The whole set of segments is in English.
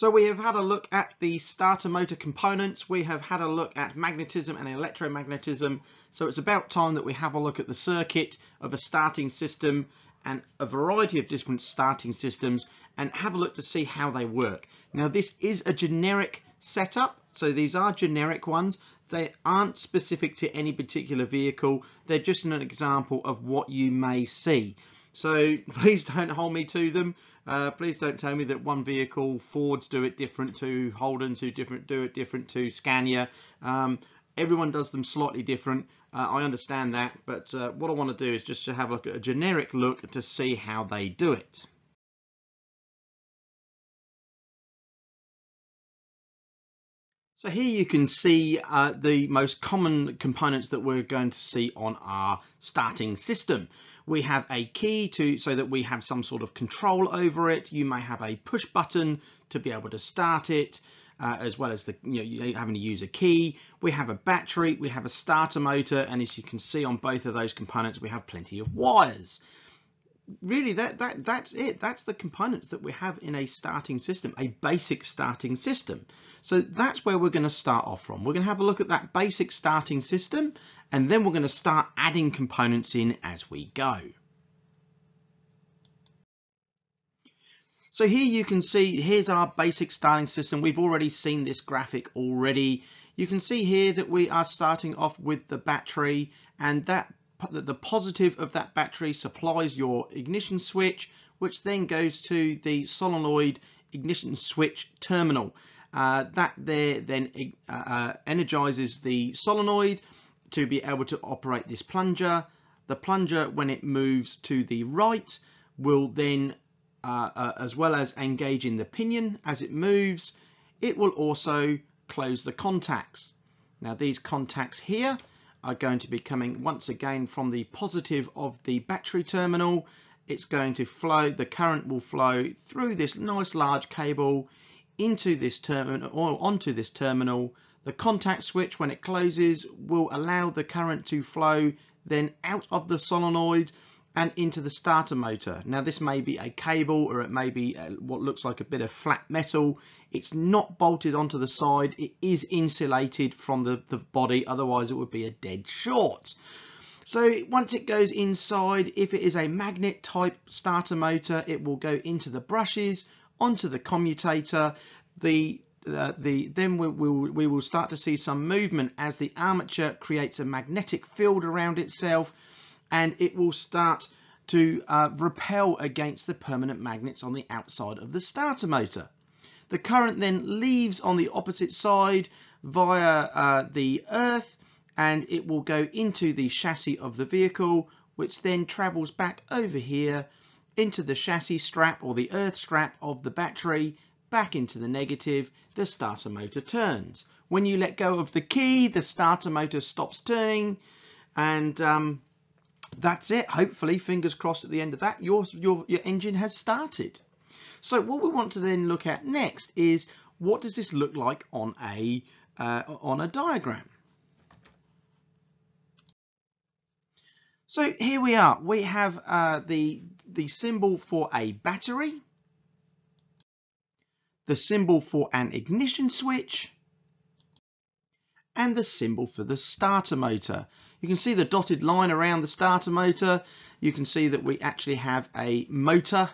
So we have had a look at the starter motor components, we have had a look at magnetism and electromagnetism, so it's about time that we have a look at the circuit of a starting system and a variety of different starting systems and have a look to see how they work. Now this is a generic setup, so these are generic ones. They aren't specific to any particular vehicle, they're just an example of what you may see. So please don't hold me to them. Please don't tell me that one vehicle, Fords do it different to Holdens, who do it different to Scania. Everyone does them slightly different. I understand that, but what I want to do is just to have a look at a generic look to see how they do it. So here you can see the most common components that we're going to see on our starting system. We have a key so that we have some sort of control over it. You may have a push button to be able to start it, as well as you having to use a key. We have a battery, we have a starter motor, and as you can see on both of those components, we have plenty of wires. Really, that's it. That's the components that we have in a starting system, a basic starting system. So that's where we're going to start off from. We're going to have a look at that basic starting system, and then we're going to start adding components in as we go. So here you can see, here's our basic starting system. We've already seen this graphic already. You can see here that we are starting off with the battery, and the positive of that battery supplies your ignition switch, which then goes to the solenoid ignition switch terminal. That there then energizes the solenoid to be able to operate this plunger. The plunger, when it moves to the right, will then, as well as engaging the pinion as it moves, it will also close the contacts. Now these contacts here are going to be coming once again from the positive of the battery terminal. It's going to flow, the current will flow through this nice large cable into this terminal, or onto this terminal. The contact switch, when it closes, will allow the current to flow then out of the solenoid and into the starter motor. Now this may be a cable, or it may be what looks like a bit of flat metal. It's not bolted onto the side, it is insulated from the body, otherwise it would be a dead short. So once it goes inside, if it is a magnet type starter motor, it will go into the brushes, onto the commutator. Then we will start to see some movement as the armature creates a magnetic field around itself, and it will start to repel against the permanent magnets on the outside of the starter motor. The current then leaves on the opposite side via the earth, and it will go into the chassis of the vehicle, which then travels back over here into the chassis strap, or the earth strap of the battery, back into the negative. The starter motor turns. When you let go of the key, the starter motor stops turning, and that's it. Hopefully, fingers crossed, at the end of that your engine has started. So what we want to then look at next is, what does this look like on a diagram? So here we are, we have the symbol for a battery, the symbol for an ignition switch, and the symbol for the starter motor. You can see the dotted line around the starter motor. You can see that we actually have a motor,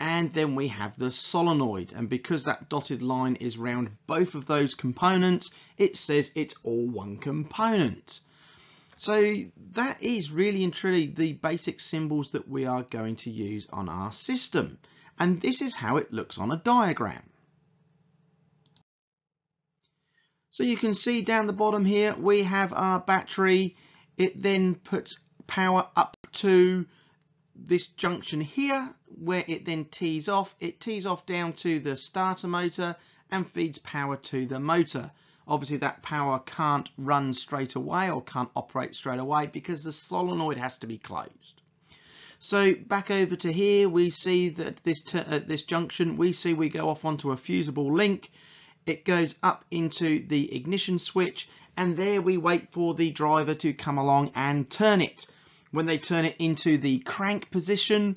and then we have the solenoid. And because that dotted line is round both of those components, it says it's all one component. So that is really and truly the basic symbols that we are going to use on our system. And this is how it looks on a diagram. So you can see down the bottom here, we have our battery. It then puts power up to this junction here, where it then tees off. It tees off down to the starter motor and feeds power to the motor. Obviously that power can't run straight away, or can't operate straight away, because the solenoid has to be closed. So back over to here, we see that at this junction, we go off onto a fusible link. It goes up into the ignition switch, and there we wait for the driver to come along and turn it. When they turn it into the crank position,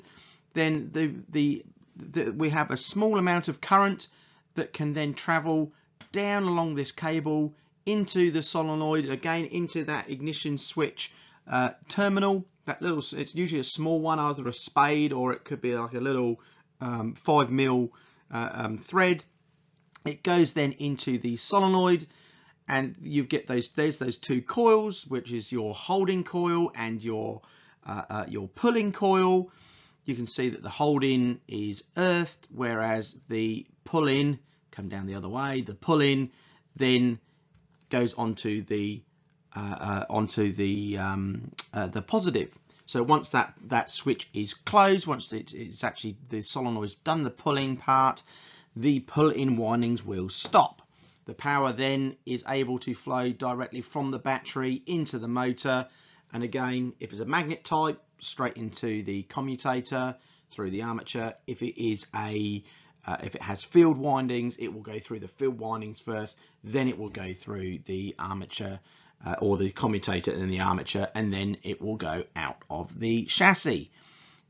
then we have a small amount of current that can then travel down along this cable into the solenoid, again into that ignition switch terminal. That little, it's usually a small one, either a spade or it could be like a little 5mm thread. It goes then into the solenoid, and you get those, there's those two coils, which is your holding coil and your pulling coil. You can see that the holding is earthed, whereas the pull-in, come down the other way, the pull-in then goes onto the positive. So once that switch is closed, once it's actually the solenoid's done the pulling part, the pull-in windings will stop. The power then is able to flow directly from the battery into the motor, and again, if it's a magnet type, straight into the commutator through the armature. If it is if it has field windings, it will go through the field windings first, then it will go through the armature or the commutator and the armature, and then it will go out of the chassis,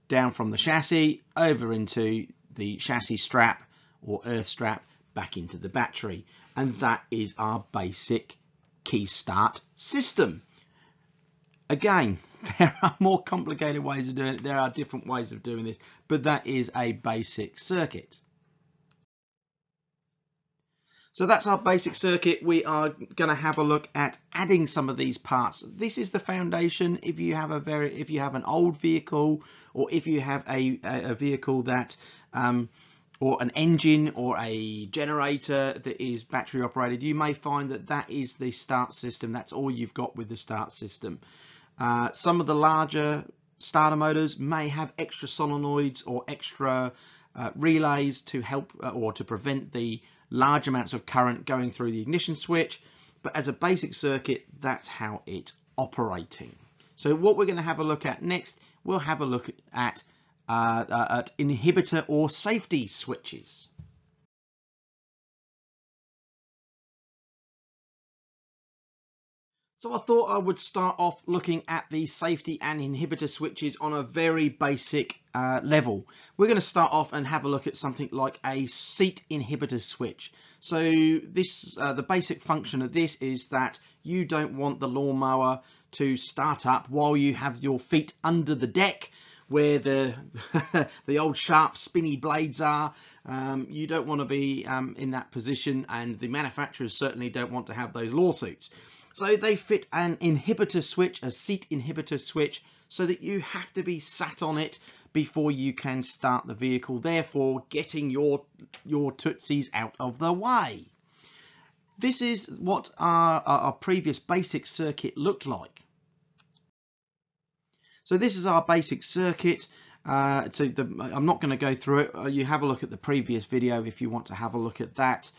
down from the chassis over into the chassis strap or earth strap, back into the battery. And that is our basic key start system. Again, there are more complicated ways of doing it, there are different ways of doing this, but that is a basic circuit. So that's our basic circuit. We are going to have a look at adding some of these parts. This is the foundation. If you have an old vehicle, or if you have a vehicle that or an engine or a generator that is battery operated, you may find that that is the start system. That's all you've got with the start system. Some of the larger starter motors may have extra solenoids or extra relays to help or to prevent the large amounts of current going through the ignition switch. But as a basic circuit, that's how it's operating. So what we're going to have a look at next, we'll have a look at inhibitor or safety switches. So I thought I would start off looking at the safety and inhibitor switches on a very basic level. We're going to start off and have a look at something like a seat inhibitor switch. So this, the basic function of this is that you don't want the lawnmower to start up while you have your feet under the deck, where the the old sharp spinny blades are. You don't want to be in that position, and the manufacturers certainly don't want to have those lawsuits. So they fit an inhibitor switch, a seat inhibitor switch, so that you have to be sat on it before you can start the vehicle, therefore getting your tootsies out of the way. This is what our previous basic circuit looked like. So this is our basic circuit. I'm not going to go through it. You have a look at the previous video if you want to have a look at that.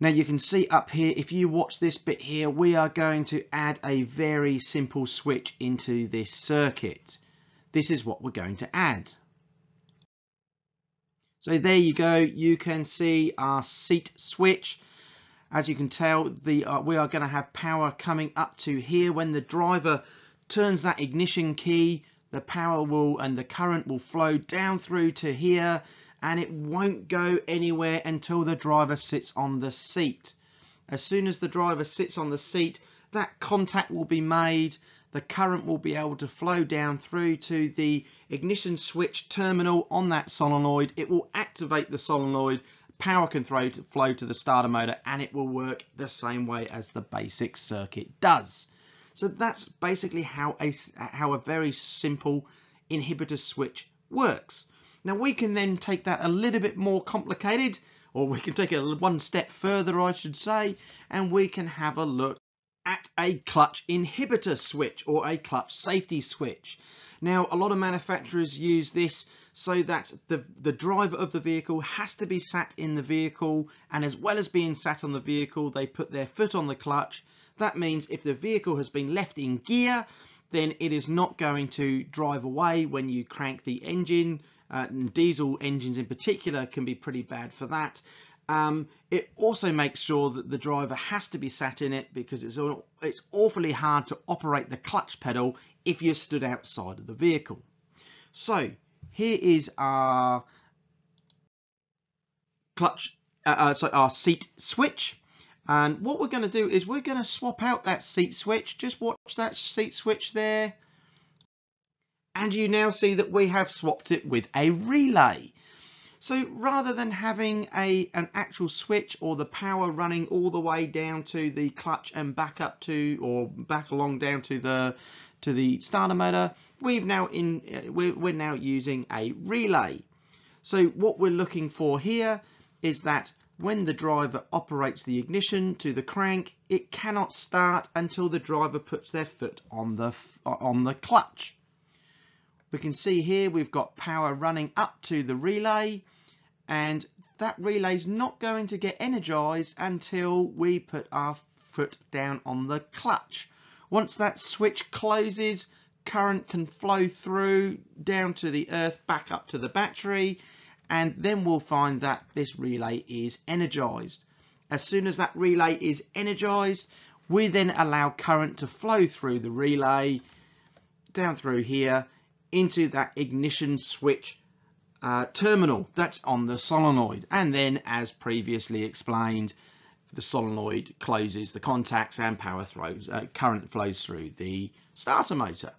Now you can see up here, if you watch this bit here, we are going to add a very simple switch into this circuit. This is what we're going to add. So there you go. You can see our seat switch. As you can tell, we are going to have power coming up to here. When the driver turns that ignition key, the power will and the current will flow down through to here, and it won't go anywhere until the driver sits on the seat. As soon as the driver sits on the seat, that contact will be made, the current will be able to flow down through to the ignition switch terminal on that solenoid. It will activate the solenoid, power can flow to the starter motor, and it will work the same way as the basic circuit does. So that's basically how a very simple inhibitor switch works. Now we can then take that a little bit more complicated, or we can take it one step further, I should say, and we can have a look at a clutch inhibitor switch or a clutch safety switch. Now a lot of manufacturers use this so that the driver of the vehicle has to be sat in the vehicle, and as well as being sat on the vehicle, they put their foot on the clutch. That means if the vehicle has been left in gear, then it is not going to drive away when you crank the engine. Diesel engines in particular can be pretty bad for that. It also makes sure that the driver has to be sat in it, because it's awfully hard to operate the clutch pedal if you're stood outside of the vehicle. So here is our clutch our seat switch. And what we're going to do is we're going to swap out that seat switch. Just watch that seat switch there. And you now see that we have swapped it with a relay. So rather than having an actual switch or the power running all the way down to the clutch and back up to, or back along down to the starter motor, we're now using a relay. So what we're looking for here is that when the driver operates the ignition to the crank, it cannot start until the driver puts their foot on the clutch. We can see here we've got power running up to the relay, and that relay's not going to get energized until we put our foot down on the clutch. Once that switch closes, current can flow through down to the earth, back up to the battery, and then we'll find that this relay is energized. As soon as that relay is energized, we then allow current to flow through the relay down through here into that ignition switch terminal that's on the solenoid, and then, as previously explained, the solenoid closes the contacts and current flows through the starter motor.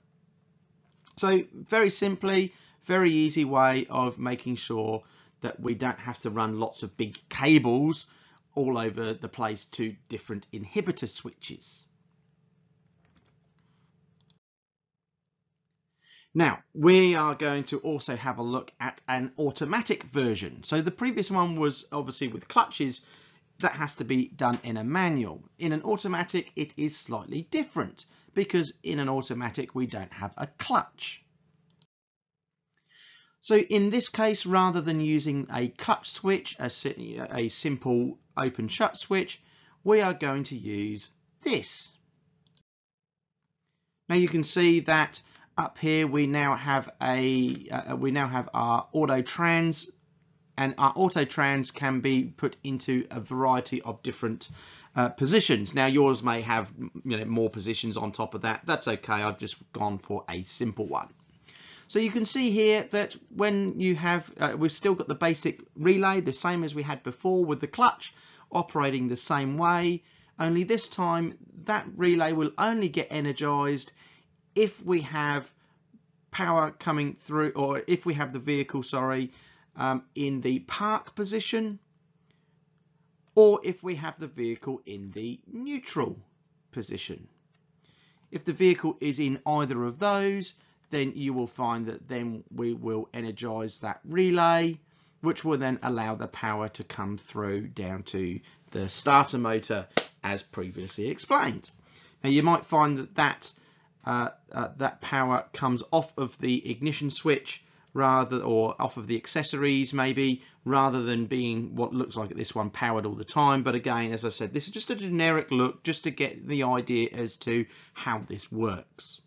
So very simply, very easy way of making sure that we don't have to run lots of big cables all over the place to different inhibitor switches. Now, we are going to also have a look at an automatic version. So the previous one was obviously with clutches. That has to be done in a manual. In an automatic, it is slightly different, because in an automatic, we don't have a clutch. So in this case, rather than using a clutch switch, a simple open shut switch, we are going to use this. Now you can see that up here we now have our auto trans, and our auto trans can be put into a variety of different positions. Now yours may have more positions on top of that. That's okay, I've just gone for a simple one. So you can see here that when you have we've still got the basic relay, the same as we had before with the clutch, operating the same way, only this time that relay will only get energized if we have power coming through, or if we have the vehicle, sorry, in the park position, or if we have the vehicle in the neutral position. If the vehicle is in either of those, then you will find that then we will energize that relay, which will then allow the power to come through down to the starter motor, as previously explained. Now you might find that that power comes off of the ignition switch or off of the accessories maybe, rather than being what looks like at this one, powered all the time. But again, as I said, this is just a generic look just to get the idea as to how this works.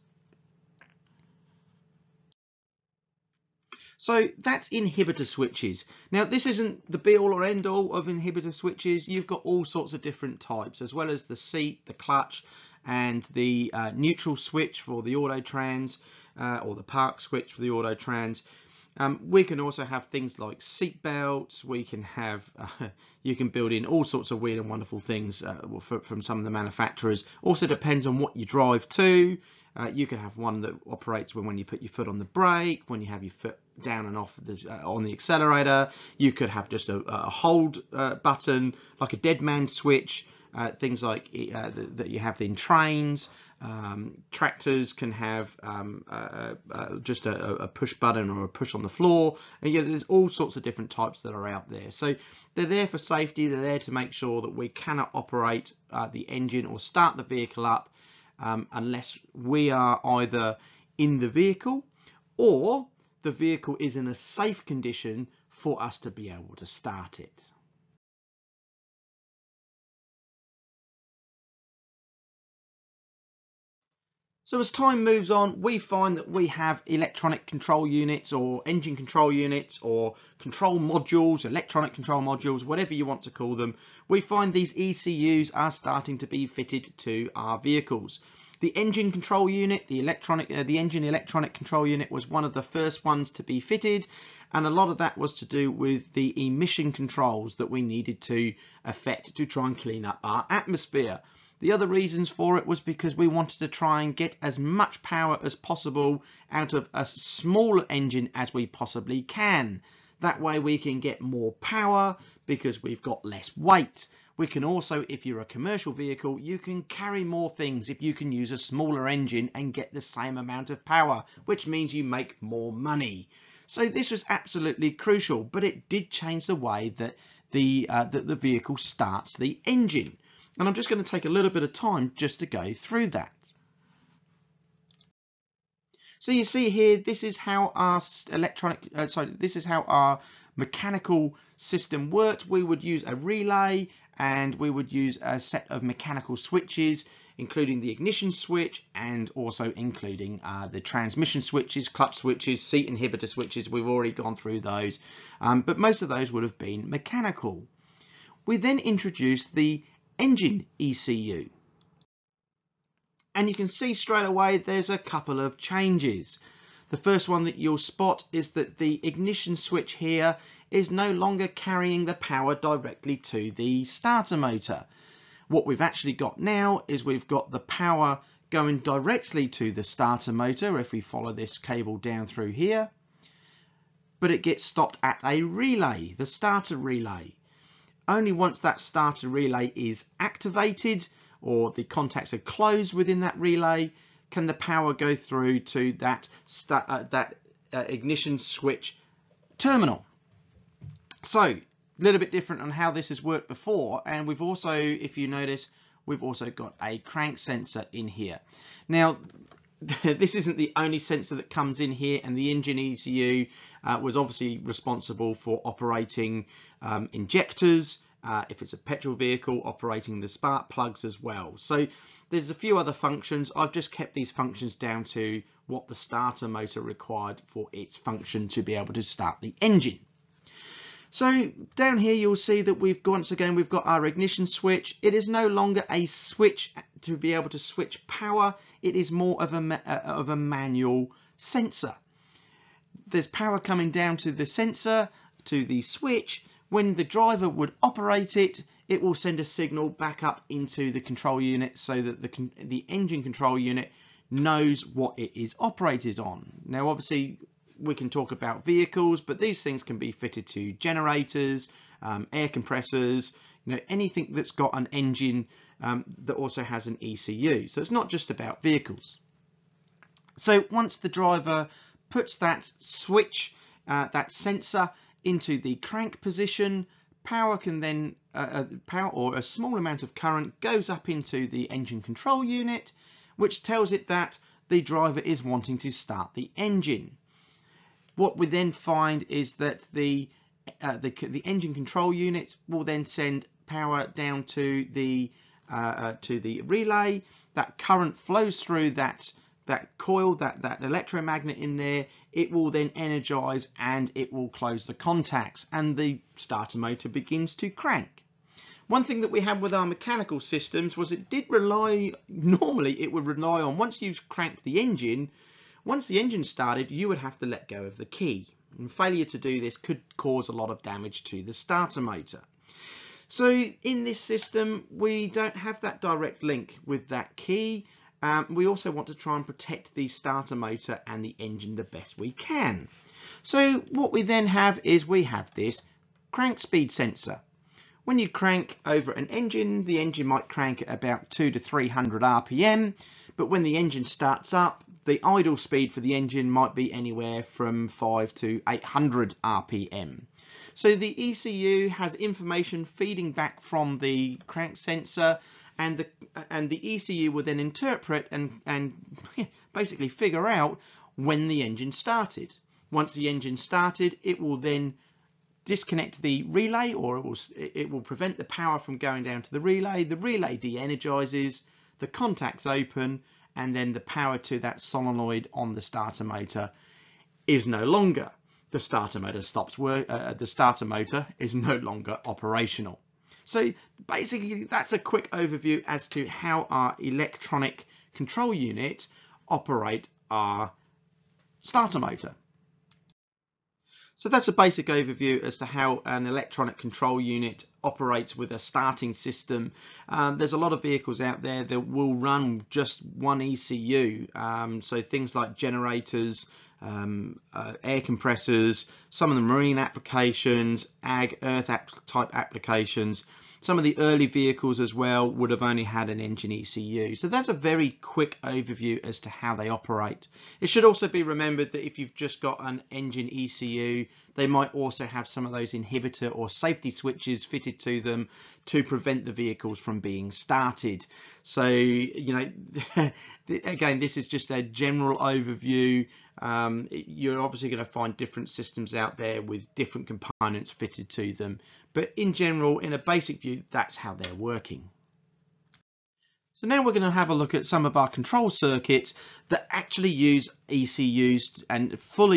So that's inhibitor switches. Now this isn't the be all or end all of inhibitor switches. You've got all sorts of different types, as well as the seat, the clutch, and the neutral switch for the auto trans, or the park switch for the auto trans. We can also have things like seat belts. We can have you can build in all sorts of weird and wonderful things from some of the manufacturers. Also depends on what you drive to. You can have one that operates when you put your foot on the brake, when you have your foot down and off on the accelerator. You could have just a hold button, like a dead man switch. Things like that you have in trains. Tractors can have just a push button or a push on the floor. And yeah, there's all sorts of different types that are out there. So they're there for safety. They're there to make sure that we cannot operate the engine or start the vehicle up unless we are either in the vehicle or the vehicle is in a safe condition for us to be able to start it. So as time moves on, we find that we have electronic control units, or engine control units, or control modules, electronic control modules, whatever you want to call them. We find these ECUs are starting to be fitted to our vehicles. The engine control unit, the engine electronic control unit was one of the first ones to be fitted, and a lot of that was to do with the emission controls that we needed to effect to try and clean up our atmosphere. The other reasons for it was because we wanted to try and get as much power as possible out of a smaller engine as we possibly can. That way we can get more power because we've got less weight. We can also, if you're a commercial vehicle, you can carry more things if you can use a smaller engine and get the same amount of power, which means you make more money. So this was absolutely crucial, but it did change the way that the vehicle starts the engine. And I'm just going to take a little bit of time just to go through that. So you see here, this is how our mechanical system worked. We would use a relay and we would use a set of mechanical switches, including the ignition switch and also including the transmission switches, clutch switches, seat inhibitor switches. We've already gone through those, but most of those would have been mechanical. We then introduced the engine ECU. And you can see straight away there's a couple of changes. The first one that you'll spot is that the ignition switch here is no longer carrying the power directly to the starter motor. What we've actually got now is we've got the power going directly to the starter motor if we follow this cable down through here, but it gets stopped at a relay, the starter relay. Only once that starter relay is activated or the contacts are closed within that relay can the power go through to that ignition switch terminal. So a little bit different on how this has worked before, and we've also, if you notice, we've also got a crank sensor in here. Now this isn't the only sensor that comes in here, and the engine ECU was obviously responsible for operating injectors, if it's a petrol vehicle, operating the spark plugs as well. So there's a few other functions. I've just kept these functions down to what the starter motor required for its function to be able to start the engine. So down here you'll see that we've once again we've got our ignition switch. It is no longer a switch to be able to switch power. It is more of a manual sensor. There's power coming down to the sensor, to the switch. When the driver would operate it, it will send a signal back up into the control unit so that the engine control unit knows what it is operated on. Now obviously we can talk about vehicles, but these things can be fitted to generators, air compressors, you know, anything that's got an engine that also has an ECU. So it's not just about vehicles. So once the driver puts that switch, that sensor into the crank position, power can then power or a small amount of current goes up into the engine control unit, which tells it that the driver is wanting to start the engine. What we then find is that the engine control unit will then send power down to the relay. That current flows through that coil, that electromagnet in there. It will then energize and it will close the contacts, and the starter motor begins to crank. One thing that we had with our mechanical systems was it did rely, normally it would rely on, once you've cranked the engine, once the engine started, you would have to let go of the key, and failure to do this could cause a lot of damage to the starter motor. So in this system, we don't have that direct link with that key. We also want to try and protect the starter motor and the engine the best we can. So what we then have is we have this crank speed sensor. When you crank over an engine, the engine might crank at about 200 to 300 RPM, but when the engine starts up, the idle speed for the engine might be anywhere from 500 to 800 RPM. So the ECU has information feeding back from the crank sensor, and the ECU will then interpret and basically figure out when the engine started. Once the engine started, it will then disconnect the relay, or it will prevent the power from going down to the relay. The relay de-energizes, the contacts open, and then the power to that solenoid on the starter motor is no longer. The starter motor is no longer operational. So basically that's a quick overview as to how our electronic control unit operate our starter motor. So that's a basic overview as to how an electronic control unit operates with a starting system. There's a lot of vehicles out there that will run just one ECU. So things like generators, air compressors, some of the marine applications, ag, earth type applications. Some of the early vehicles as well would have only had an engine ECU. So that's a very quick overview as to how they operate. It should also be remembered that if you've just got an engine ECU, they might also have some of those inhibitor or safety switches fitted to them to prevent the vehicles from being started. So, you know, again, this is just a general overview. You're obviously going to find different systems out there with different components fitted to them. But in general, in a basic view, that's how they're working. So now we're going to have a look at some of our control circuits that actually use ECUs and full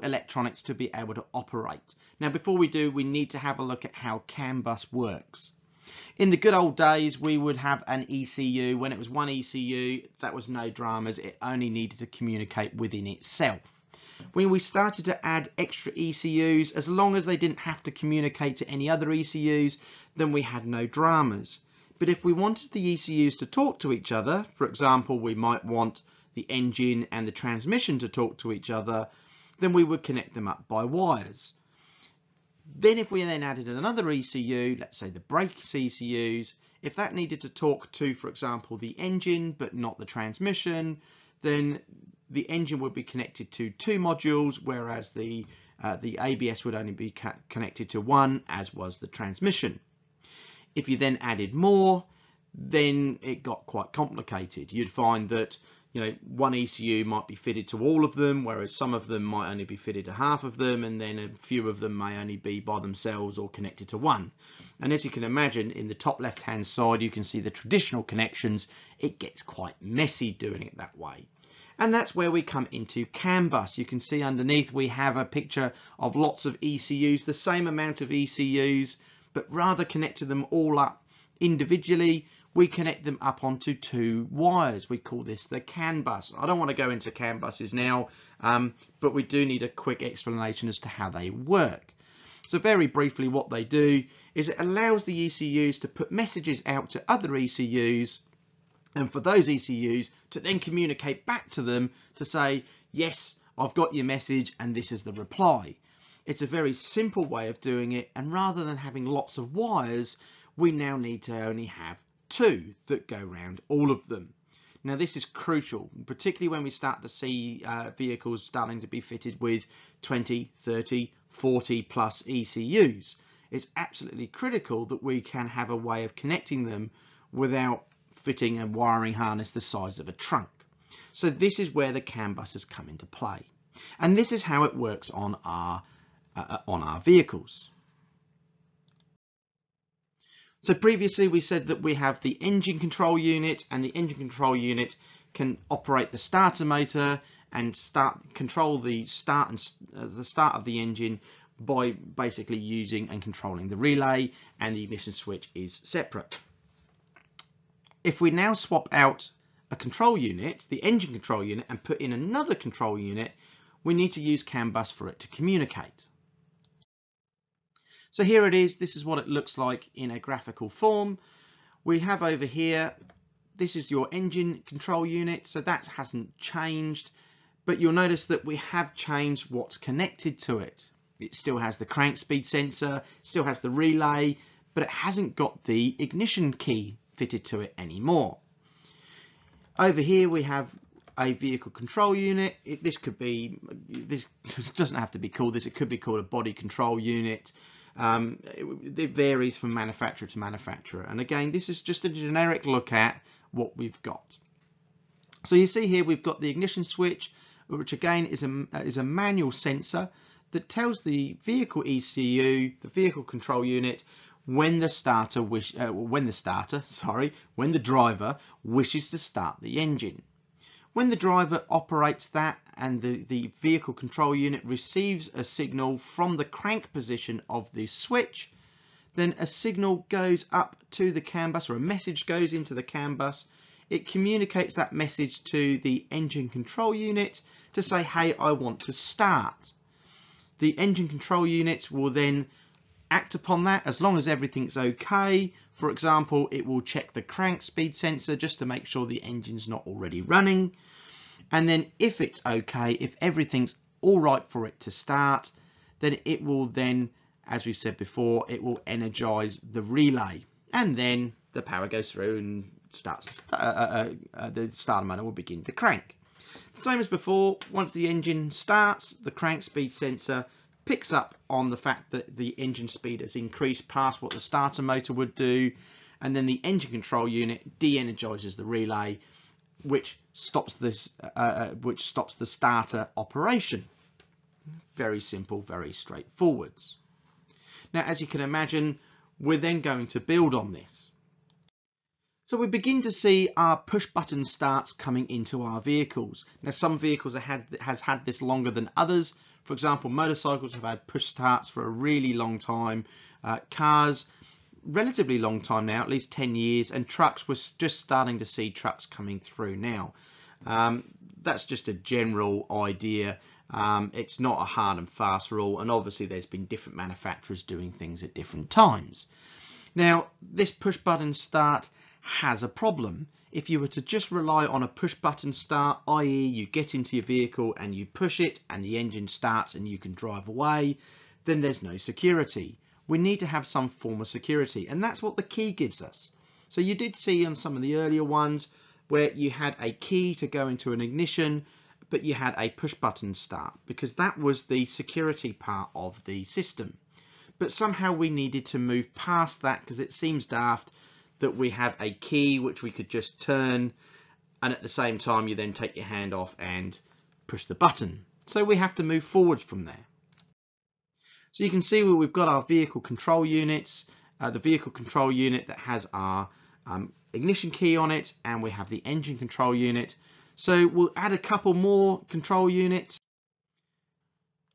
electronics to be able to operate. Now, before we do, we need to have a look at how CAN bus works. In the good old days, we would have an ECU. When it was one ECU, that was no dramas. It only needed to communicate within itself. When we started to add extra ECUs, as long as they didn't have to communicate to any other ECUs, then we had no dramas. But if we wanted the ECUs to talk to each other, for example, we might want the engine and the transmission to talk to each other, then we would connect them up by wires. Then if we then added another ECU, let's say the brakes ECUs, if that needed to talk to, for example, the engine but not the transmission, then the engine would be connected to two modules, whereas the ABS would only be connected to one, as was the transmission. If you then added more, then it got quite complicated. You'd find that, you know, one ECU might be fitted to all of them, whereas some of them might only be fitted to half of them, and then a few of them may only be by themselves or connected to one. And as you can imagine, in the top left hand side, you can see the traditional connections. It gets quite messy doing it that way. And that's where we come into CAN bus. You can see underneath we have a picture of lots of ECUs, the same amount of ECUs, but rather connected them all up individually. We connect them up onto two wires. We call this the CAN bus. I don't want to go into CAN buses now, but we do need a quick explanation as to how they work. So very briefly, what they do is it allows the ECUs to put messages out to other ECUs, and for those ECUs to then communicate back to them to say, yes, I've got your message and this is the reply. It's a very simple way of doing it, and rather than having lots of wires, we now need to only have two that go round all of them. Now this is crucial, particularly when we start to see vehicles starting to be fitted with 20, 30, 40 plus ECUs. It's absolutely critical that we can have a way of connecting them without fitting a wiring harness the size of a trunk. So this is where the CAN bus has come into play. And this is how it works on our vehicles. So previously we said that we have the engine control unit, and the engine control unit can operate the starter motor and control the start of the engine by basically using and controlling the relay, and the ignition switch is separate. If we now swap out a control unit, the engine control unit, and put in another control unit, we need to use CAN bus for it to communicate. So here it is. This is what it looks like in a graphical form. We have over here, this is your engine control unit. So that hasn't changed, but you'll notice that we have changed what's connected to it. It still has the crank speed sensor, still has the relay, but it hasn't got the ignition key fitted to it anymore. Over here we have a vehicle control unit. This doesn't have to be called this. It could be called a body control unit. It varies from manufacturer to manufacturer, and again this is just a generic look at what we've got. So you see here we've got the ignition switch, which again is a manual sensor that tells the vehicle ECU, the vehicle control unit, when the starter when the driver wishes to start the engine. When the driver operates that, and the vehicle control unit receives a signal from the crank position of the switch, then a signal goes up to the CAN bus, or a message goes into the CAN bus. it communicates that message to the engine control unit to say, hey, I want to start. The engine control unit will then act upon that as long as everything's okay. For example, it will check the crank speed sensor just to make sure the engine's not already running. And then if it's okay, if everything's all right for it to start, then it will then, as we've said before, it will energize the relay. And then the power goes through and starts the starter motor will begin to crank. The same as before, once the engine starts, the crank speed sensor picks up on the fact that the engine speed has increased past what the starter motor would do, and then the engine control unit de-energizes the relay, which stops this, which stops the starter operation. Very simple, very straightforward. Now, as you can imagine, we're then going to build on this. So we begin to see our push button starts coming into our vehicles. Now, some vehicles has had this longer than others. For example, motorcycles have had push starts for a really long time, cars, relatively long time now, at least 10 years, and trucks, we're just starting to see trucks coming through now. That's just a general idea. It's not a hard and fast rule, and obviously there's been different manufacturers doing things at different times. Now, this push button start has a problem. If you were to just rely on a push button start, i.e. you get into your vehicle and you push it and the engine starts and you can drive away, then there's no security. We need to have some form of security, and that's what the key gives us. So you did see on some of the earlier ones where you had a key to go into an ignition, but you had a push button start because that was the security part of the system. But somehow we needed to move past that because it seems daft that we have a key which we could just turn, and at the same time you then take your hand off and push the button. So we have to move forward from there. So you can see where we've got our vehicle control units, the vehicle control unit that has our ignition key on it, and we have the engine control unit. So we'll add a couple more control units.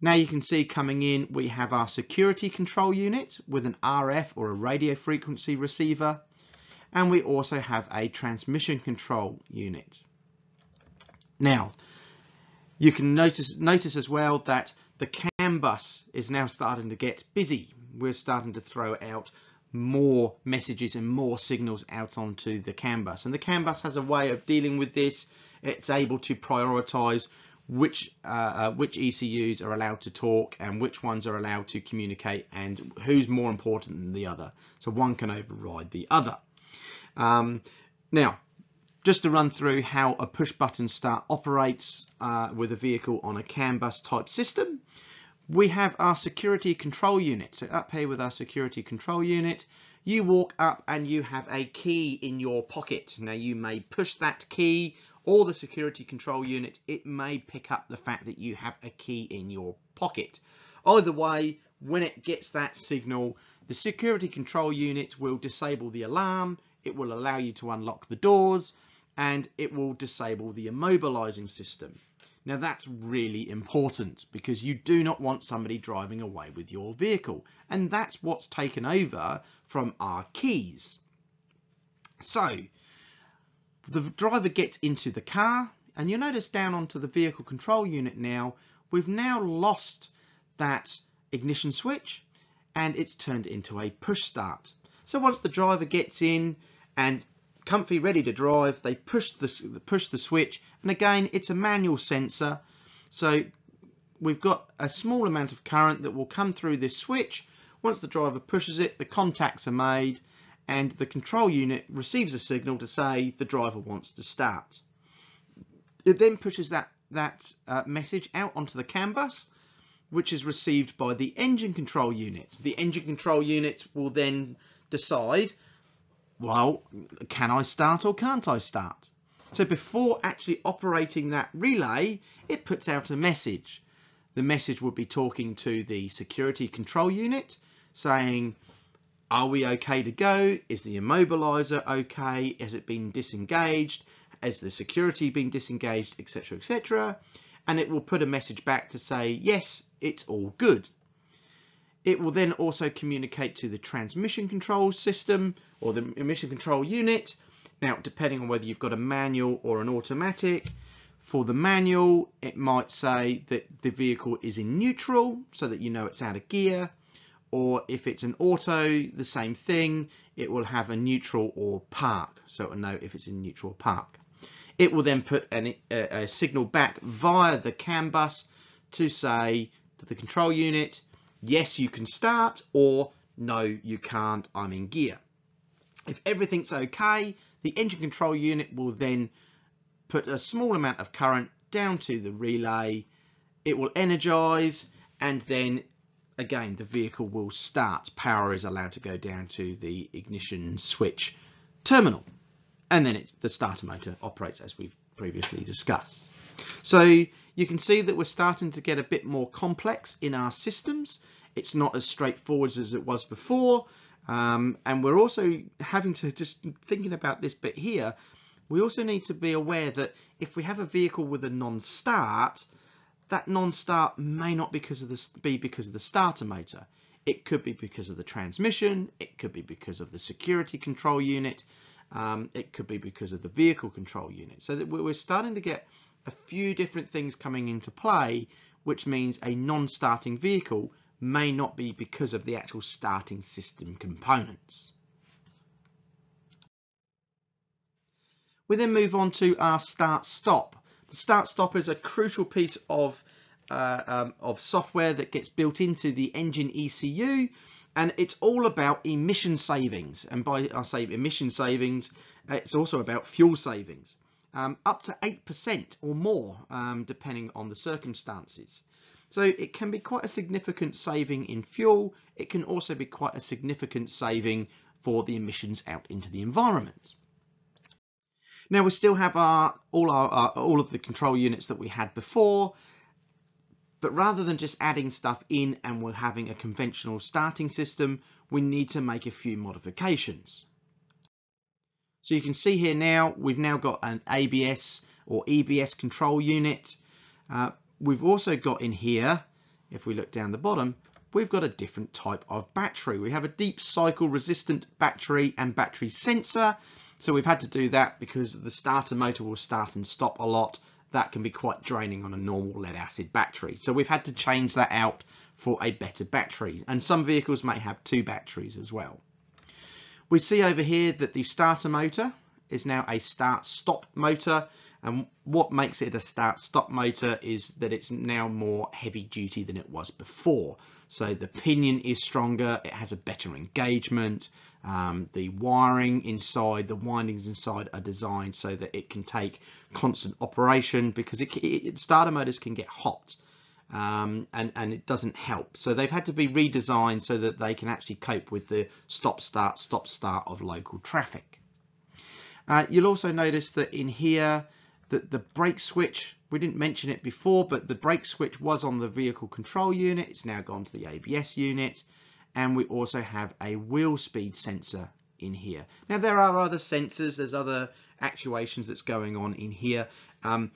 Now you can see coming in, we have our security control unit with an RF or a radio frequency receiver. And we also have a transmission control unit. Now, you can notice as well that the CAN bus is now starting to get busy. We're starting to throw out more messages and more signals out onto the CAN bus. And the CAN bus has a way of dealing with this. It's able to prioritise which ECUs are allowed to talk and which ones are allowed to communicate and who's more important than the other. So one can override the other. Now, just to run through how a push button start operates with a vehicle on a CAN bus type system, we have our security control unit. So up here with our security control unit, you walk up and you have a key in your pocket. Now you may push that key or the security control unit, it may pick up the fact that you have a key in your pocket. Either way, when it gets that signal, the security control unit will disable the alarm, it will allow you to unlock the doors, and it will disable the immobilizing system. Now that's really important because you do not want somebody driving away with your vehicle. And that's what's taken over from our keys. So the driver gets into the car, and you'll notice down onto the vehicle control unit now, we've now lost that ignition switch and it's turned into a push start. So once the driver gets in and comfy, ready to drive, they push the switch. And again, it's a manual sensor. So we've got a small amount of current that will come through this switch. Once the driver pushes it, the contacts are made and the control unit receives a signal to say the driver wants to start. It then pushes that message out onto the CAN bus, which is received by the engine control unit. The engine control unit will then decide, well, can I start or can't I start? So before actually operating that relay, it puts out a message. The message would be talking to the security control unit saying, are we okay to go? Is the immobilizer okay? Has it been disengaged? Has the security been disengaged, etc, etc? And it will put a message back to say, yes, it's all good. It will then also communicate to the transmission control system or the emission control unit Now, depending on whether you've got a manual or an automatic, for the manual, it might say that the vehicle is in neutral so that you know it's out of gear. Or if it's an auto, the same thing, it will have a neutral or park. So it will know if it's in neutral or park. It will then put a signal back via the CAN bus to say to the control unit, yes, you can start, or no, you can't, I'm in gear. If everything's okay, the engine control unit will then put a small amount of current down to the relay. It will energize, and then again, the vehicle will start. Power is allowed to go down to the ignition switch terminal. And then the starter motor operates as we've previously discussed. So you can see that we're starting to get a bit more complex in our systems. It's not as straightforward as it was before. And we're also having to, just thinking about this bit here, we also need to be aware that if we have a vehicle with a non-start, that non-start may not be because of the starter motor. It could be because of the transmission, it could be because of the security control unit, it could be because of the vehicle control unit. So that we're starting to get a few different things coming into play, which means a non-starting vehicle may not be because of the actual starting system components. We then move on to our start-stop. The start-stop is a crucial piece of software that gets built into the engine ECU, and it's all about emission savings. And by I say emission savings, it's also about fuel savings, up to 8% or more, depending on the circumstances. So it can be quite a significant saving in fuel. It can also be quite a significant saving for the emissions out into the environment. Now we still have all of the control units that we had before, but rather than just adding stuff in and we're having a conventional starting system, we need to make a few modifications. So you can see here now, we've now got an ABS or EBS control unit. We've also got in here, if we look down the bottom, we've got a different type of battery. We have a deep cycle resistant battery and battery sensor. So we've had to do that because the starter motor will start and stop a lot. That can be quite draining on a normal lead acid battery. So we've had to change that out for a better battery. And some vehicles may have two batteries as well. We see over here that the starter motor is now a start-stop motor. And what makes it a start-stop motor is that it's now more heavy duty than it was before. So the pinion is stronger, it has a better engagement. The wiring inside, the windings inside are designed so that it can take constant operation because starter motors can get hot and it doesn't help. So they've had to be redesigned so that they can actually cope with the stop-start of local traffic. You'll also notice that in here that the brake switch, we didn't mention it before, but the brake switch was on the vehicle control unit. It's now gone to the ABS unit. And we also have a wheel speed sensor in here. Now there are other sensors, there's other actuations that's going on in here. And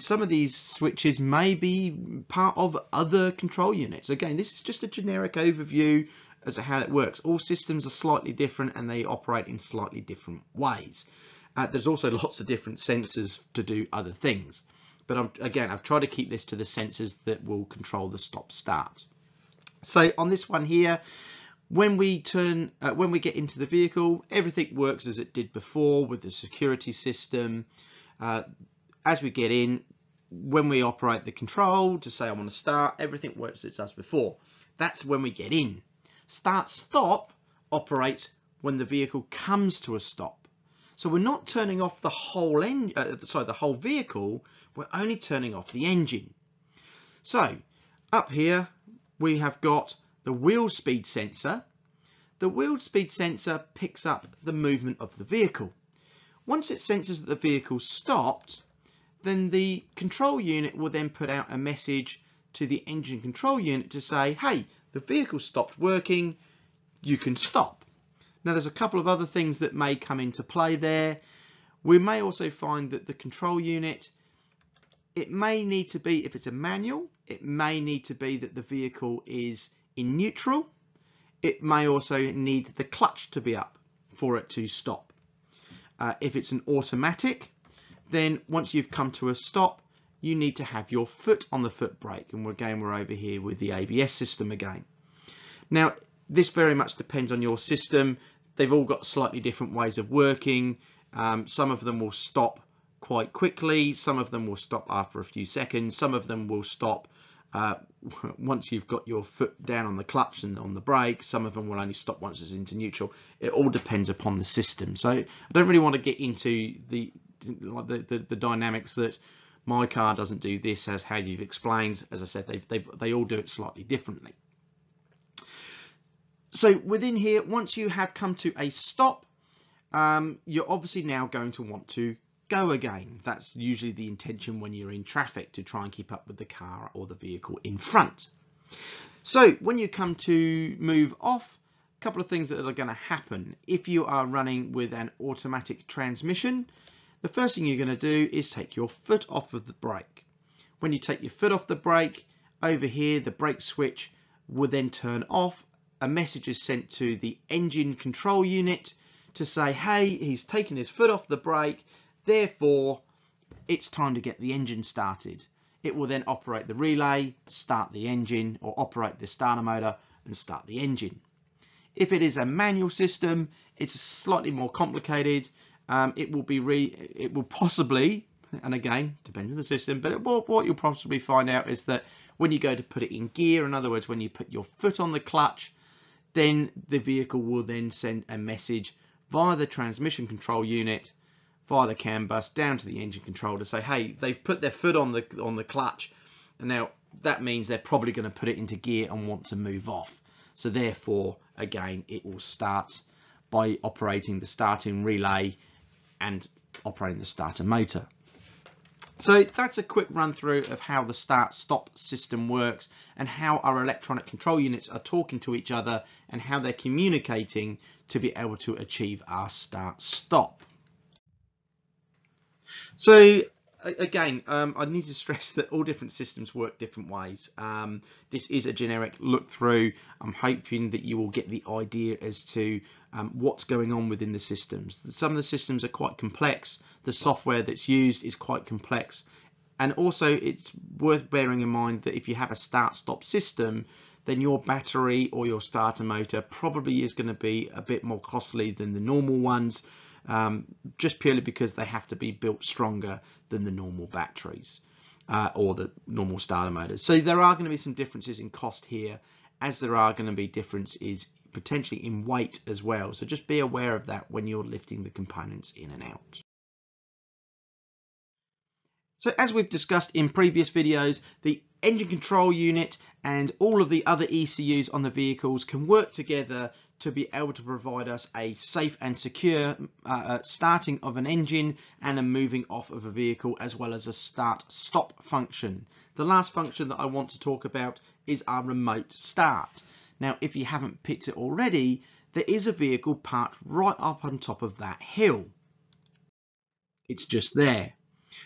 some of these switches may be part of other control units. Again, this is just a generic overview as to how it works. All systems are slightly different and they operate in slightly different ways. There's also lots of different sensors to do other things. But I've tried to keep this to the sensors that will control the stop-start. So on this one here, when we get into the vehicle, everything works as it did before with the security system. As we get in, when we operate the control to say I want to start, everything works as it does before. That's when we get in. Start-stop operates when the vehicle comes to a stop. So we're not turning off the whole vehicle. We're only turning off the engine. So up here, we have got the wheel speed sensor. The wheel speed sensor picks up the movement of the vehicle. Once it senses that the vehicle stopped, then the control unit will then put out a message to the engine control unit to say, hey, the vehicle stopped working, you can stop. Now there's a couple of other things that may come into play there. We may also find that the control unit, it may need to be, if it's a manual, it may need to be that the vehicle is in neutral. It may also need the clutch to be up for it to stop. If it's an automatic, then once you've come to a stop, you need to have your foot on the foot brake. And again, we're over here with the ABS system again. Now, this very much depends on your system. They've all got slightly different ways of working. Some of them will stop quite quickly. Some of them will stop after a few seconds. Some of them will stop once you've got your foot down on the clutch and on the brake. Some of them will only stop once it's into neutral. It all depends upon the system. So I don't really want to get into the dynamics that my car doesn't do this, as how you've explained. As I said, they all do it slightly differently. So within here, once you have come to a stop, you're obviously now going to want to go again. That's usually the intention when you're in traffic, to try and keep up with the car or the vehicle in front. So when you come to move off, a couple of things that are going to happen. If you are running with an automatic transmission, the first thing you're going to do is take your foot off of the brake. When you take your foot off the brake, over here the brake switch will then turn off. A message is sent to the engine control unit to say, hey, he's taken his foot off the brake, therefore it's time to get the engine started. It will then operate the relay, start the engine, or operate the starter motor and start the engine. If it is a manual system, it's slightly more complicated. It will possibly, and again, depends on the system, but what you'll possibly find out is that when you go to put it in gear, in other words, when you put your foot on the clutch, then the vehicle will then send a message via the transmission control unit, via the CAN bus, down to the engine control to say, hey, they've put their foot on the clutch, and now that means they're probably going to put it into gear and want to move off. So therefore, again, it will start by operating the starting relay and operating the starter motor. So that's a quick run through of how the start-stop system works and how our electronic control units are talking to each other and how they're communicating to be able to achieve our start-stop. So again, I need to stress that all different systems work different ways. This is a generic look through. I'm hoping that you will get the idea as to what's going on within the systems. Some of the systems are quite complex. The software that's used is quite complex. And also it's worth bearing in mind that if you have a start-stop system, then your battery or your starter motor probably is going to be a bit more costly than the normal ones, just purely because they have to be built stronger than the normal batteries or the normal starter motors. So there are going to be some differences in cost here, as there are going to be differences potentially in weight as well. So just be aware of that when you're lifting the components in and out. So as we've discussed in previous videos, the engine control unit and all of the other ECUs on the vehicles can work together to be able to provide us a safe and secure starting of an engine and a moving off of a vehicle, as well as a start-stop function. The last function that I want to talk about is our remote start. Now, if you haven't picked it already, there is a vehicle parked right up on top of that hill. It's just there.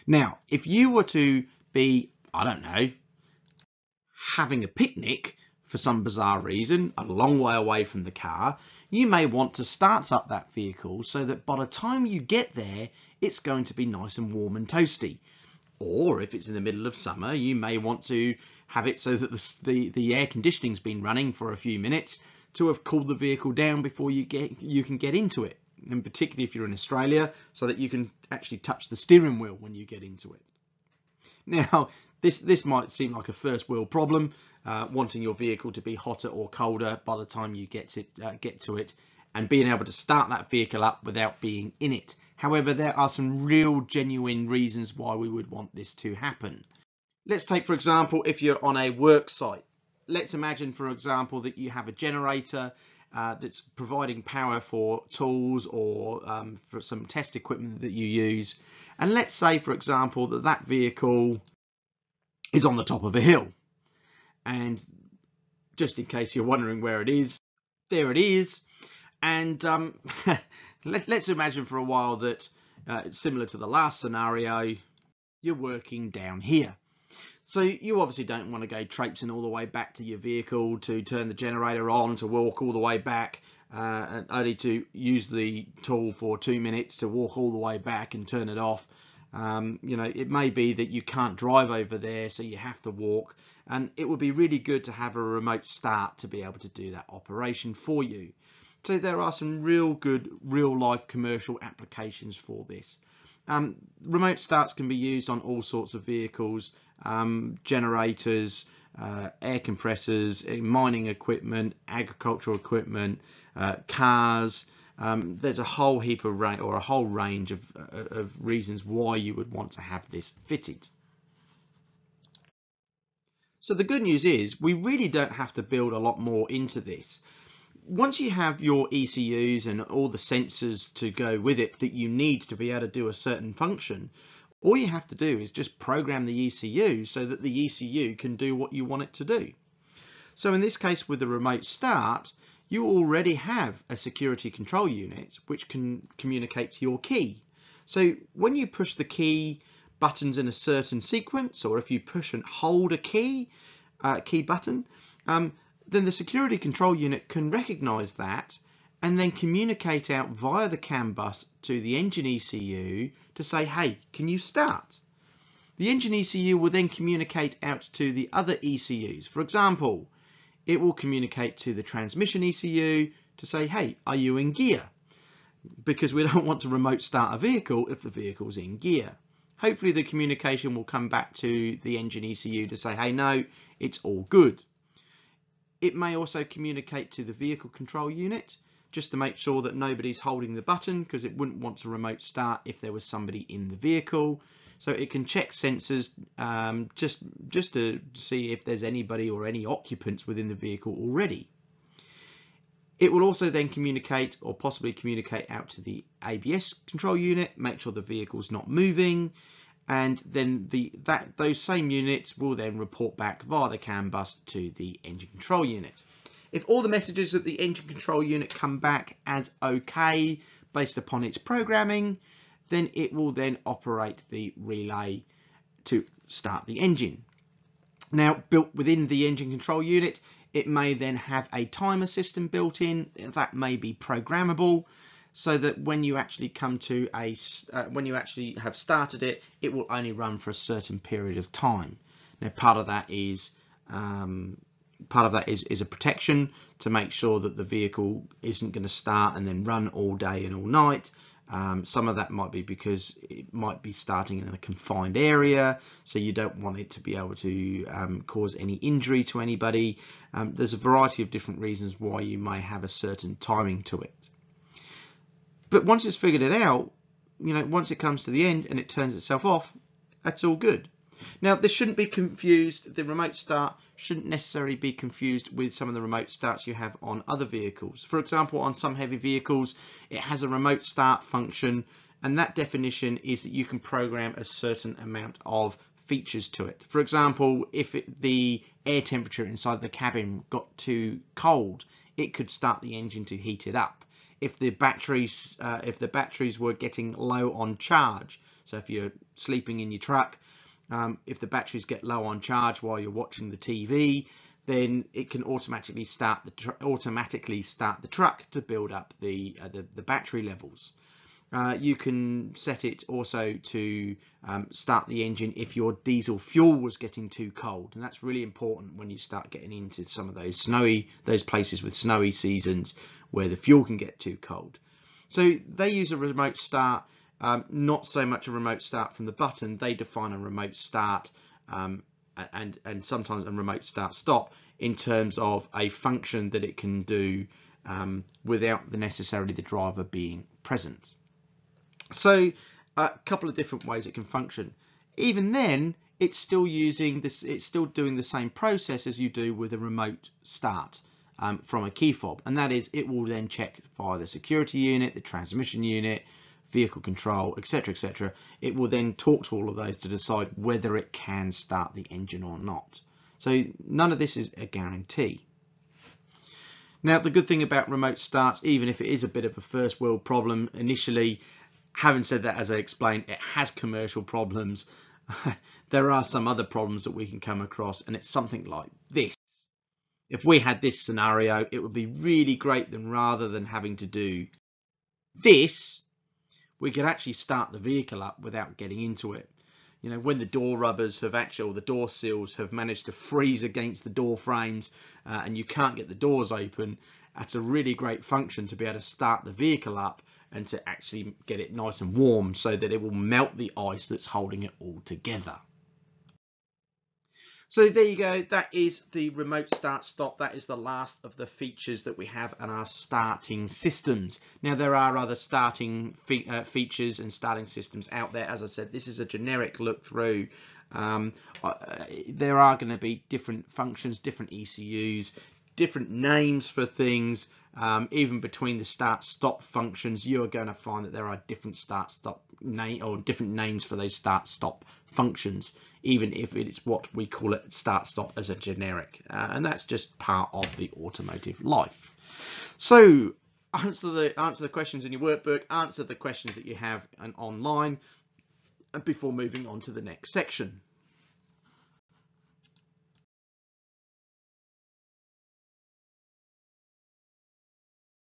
Now, if you were to be, I don't know, having a picnic for some bizarre reason, a long way away from the car, you may want to start up that vehicle so that by the time you get there, it's going to be nice and warm and toasty. Or if it's in the middle of summer, you may want to have it so that the air conditioning's been running for a few minutes to have cooled the vehicle down before you can get into it. And particularly if you're in Australia, so that you can actually touch the steering wheel when you get into it. Now, this might seem like a first world problem, wanting your vehicle to be hotter or colder by the time you get to it, and being able to start that vehicle up without being in it. However, there are some real genuine reasons why we would want this to happen. Let's take, for example, if you're on a work site. Let's imagine, for example, that you have a generator that's providing power for tools or for some test equipment that you use. And let's say, for example, that that vehicle is on the top of a hill. And just in case you're wondering where it is, there it is. And let's imagine for a while that it's similar to the last scenario, you're working down here. So you obviously don't want to go traipsing all the way back to your vehicle to turn the generator on, to walk all the way back and I need to use the tool for 2 minutes to walk all the way back and turn it off. You know, it may be that you can't drive over there, so you have to walk, and it would be really good to have a remote start to be able to do that operation for you. So there are some real good real life commercial applications for this. Remote starts can be used on all sorts of vehicles, generators, air compressors, mining equipment, agricultural equipment, cars. There's a whole heap of range of reasons why you would want to have this fitted. So the good news is we really don't have to build a lot more into this. Once you have your ECUs and all the sensors to go with it that you need to be able to do a certain function, all you have to do is just program the ECU so that the ECU can do what you want it to do. So in this case, with the remote start, you already have a security control unit which can communicate to your key. So when you push the key buttons in a certain sequence, or if you push and hold a key button, then the security control unit can recognize that and then communicate out via the CAN bus to the engine ECU to say, hey, can you start? The engine ECU will then communicate out to the other ECUs. For example, it will communicate to the transmission ECU to say, hey, are you in gear? Because we don't want to remote start a vehicle if the vehicle's in gear. Hopefully the communication will come back to the engine ECU to say, hey, no, it's all good. It may also communicate to the vehicle control unit just to make sure that nobody's holding the button, because it wouldn't want to remote start if there was somebody in the vehicle. So it can check sensors just to see if there's anybody or any occupants within the vehicle already. It will also then communicate, or possibly communicate out to the ABS control unit, make sure the vehicle's not moving, and then those same units will then report back via the CAN bus to the engine control unit. If all the messages at the engine control unit come back as okay based upon its programming, then it will then operate the relay to start the engine. Now, built within the engine control unit, it may then have a timer system built in that may be programmable, so that when you actually come to when you actually have started it, it will only run for a certain period of time. Now, part of that is a protection to make sure that the vehicle isn't going to start and then run all day and all night. Some of that might be because it might be starting in a confined area, so you don't want it to be able to cause any injury to anybody. There's a variety of different reasons why you may have a certain timing to it. But once it's figured it out, you know, once it comes to the end and it turns itself off, that's all good. Now, this shouldn't be confused. The remote start shouldn't necessarily be confused with some of the remote starts you have on other vehicles. For example, on some heavy vehicles, it has a remote start function, and that definition is that you can program a certain amount of features to it. For example, if the air temperature inside the cabin got too cold, it could start the engine to heat it up. If the batteries were getting low on charge, so if you're sleeping in your truck, if the batteries get low on charge while you're watching the TV, then it can automatically start the truck to build up the battery levels. You can set it also to start the engine if your diesel fuel was getting too cold, and that's really important when you start getting into some of those places with snowy seasons where the fuel can get too cold. So they use a remote start, not so much a remote start from the button. They define a remote start and sometimes a remote start stop in terms of a function that it can do without necessarily the driver being present. So a couple of different ways it can function. Even then, it's still using this, it's still doing the same process as you do with a remote start from a key fob, and that is it will then check via the security unit, the transmission unit, vehicle control, etc., etc. It will then talk to all of those to decide whether it can start the engine or not. So none of this is a guarantee. Now, the good thing about remote starts, even if it is a bit of a first world problem initially, having said that, as I explained, it has commercial problems. There are some other problems that we can come across, and it's something like this. If we had this scenario, it would be really great then, rather than having to do this, we could actually start the vehicle up without getting into it. You know, when the door rubbers have actually, or the door seals have managed to freeze against the door frames and you can't get the doors open, that's a really great function to be able to start the vehicle up and to actually get it nice and warm so that it will melt the ice that's holding it all together. So there you go, that is the remote start stop. That is the last of the features that we have in our starting systems. Now there are other starting features and starting systems out there. As I said, this is a generic look through. There are going to be different functions, different ECUs, different names for things. Even between the start stop functions, you are going to find that there are different start stop name or different names for those start stop functions, even if it's what we call it start stop as a generic, and that's just part of the automotive life. So answer the questions in your workbook, answer the questions that you have online before moving on to the next section.